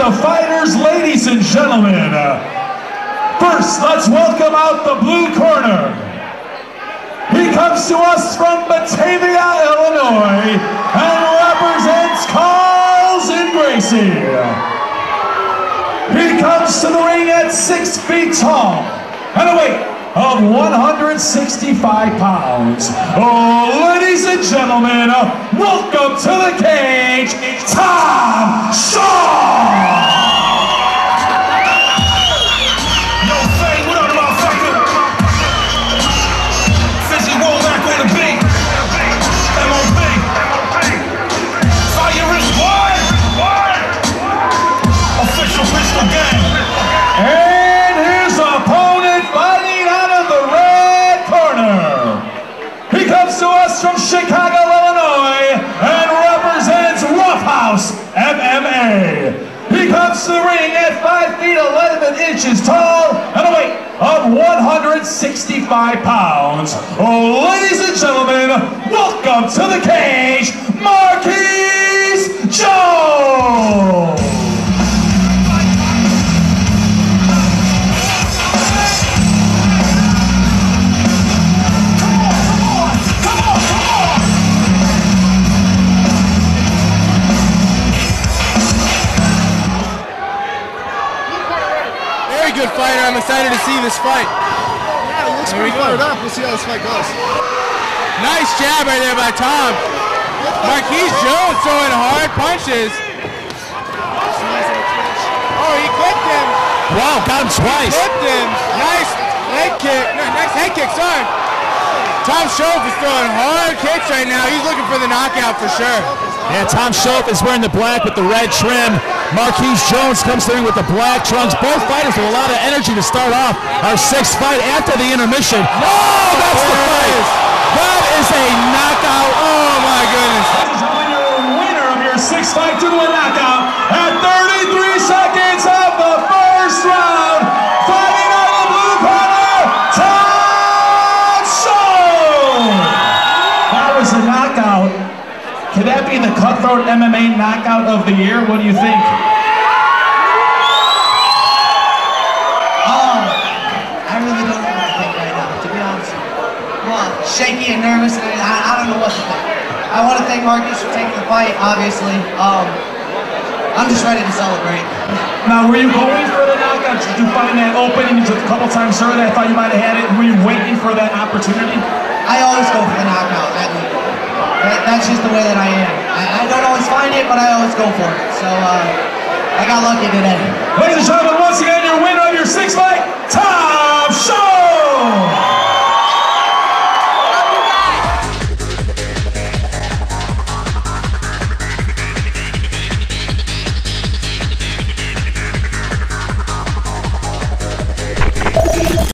the fighters, ladies and gentlemen. First, let's welcome out the blue corner. He comes to us from Batavia, Illinois, and represents Carlson Gracie. He comes to the ring at 6 feet tall and a weight of 165 pounds. Oh, ladies and gentlemen, welcome to the cage, Tom Shoaff! From Chicago, Illinois, and represents Roughhouse MMA. He comes to the ring at 5 feet 11 inches tall and a weight of 165 pounds. Oh, ladies and gentlemen, welcome to the cage, Marquez Jones! Good fighter. I'm excited to see this fight. Yeah, it looks pretty fired up. We'll see how this fight goes. Nice jab right there by Tom. Marquez Jones throwing hard punches. Oh, he clipped him. Wow, got him twice. Clipped him. Nice leg kick. No, nice head kick, sorry. Tom Shoaff is throwing hard kicks right now. He's looking for the knockout for sure. Yeah, Tom Shoaff is wearing the black with the red trim. Marquez Jones comes through with the black trunks. Both fighters with a lot of energy to start off our sixth fight after the intermission. No, that's the fight. That is a knockout. Oh, my goodness. Your winner of your sixth fight to a knockout at 33 seconds of the first round. Fighting on the blue corner, Tom Shoaff. That was a knockout. Could that be the Cut Throat MMA knockout of the year? What do you think? I really don't know what to think right now, to be honest. I'm shaky and nervous, and I don't know what to think. I want to thank Marquez for taking the fight, obviously. I'm just ready to celebrate. Now, were you going for the knockout? Did you find that opening? You took a couple times early. I thought you might have had it. Were you waiting for that opportunity? I always go for the knockout. That's just the way that I am. I don't always find it, but I always go for it. So I got lucky today. Ladies and gentlemen, once again, your winner of your sixth fight, Tom.